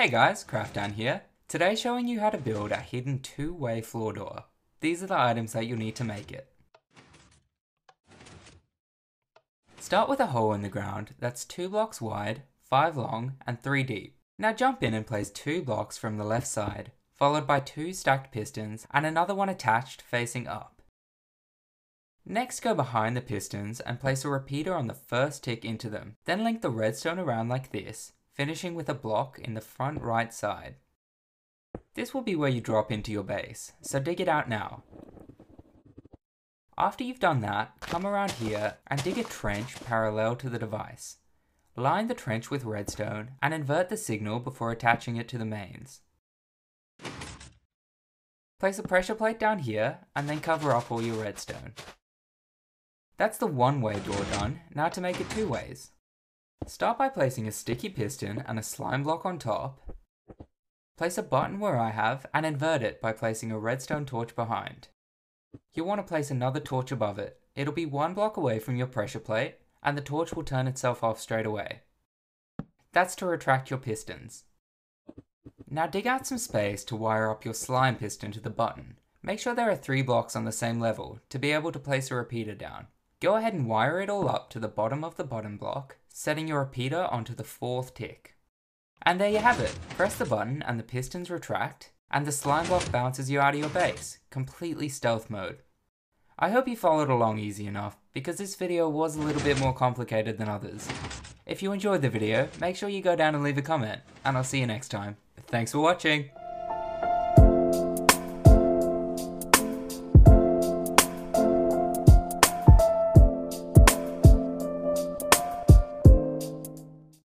Hey guys, Craftdan here. Today showing you how to build a hidden two-way floor door. These are the items that you'll need to make it. Start with a hole in the ground that's 2 blocks wide, 5 long and 3 deep. Now jump in and place 2 blocks from the left side, followed by 2 stacked pistons and another one attached facing up. Next go behind the pistons and place a repeater on the first tick into them, then link the redstone around like this, finishing with a block in the front right side. This will be where you drop into your base, so dig it out now. After you've done that, come around here and dig a trench parallel to the device. Line the trench with redstone and invert the signal before attaching it to the mains. Place a pressure plate down here and then cover up all your redstone. That's the one-way door done, now to make it 2 ways. Start by placing a sticky piston and a slime block on top. Place a button where I have and invert it by placing a redstone torch behind. You'll want to place another torch above it. It'll be 1 block away from your pressure plate and the torch will turn itself off straight away. That's to retract your pistons. Now dig out some space to wire up your slime piston to the button. Make sure there are 3 blocks on the same level to be able to place a repeater down. Go ahead and wire it all up to the bottom of the bottom block, setting your repeater onto the 4th tick. And there you have it. Press the button and the pistons retract, and the slime block bounces you out of your base, completely stealth mode. I hope you followed along easy enough, because this video was a little bit more complicated than others. If you enjoyed the video, make sure you go down and leave a comment, and I'll see you next time. Thanks for watching!